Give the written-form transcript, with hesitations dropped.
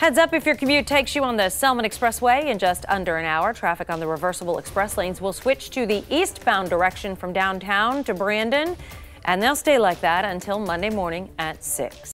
Heads up if your commute takes you on the Selmon Expressway. In just under an hour, traffic on the reversible express lanes will switch to the eastbound direction from downtown to Brandon, and they'll stay like that until Monday morning at 6.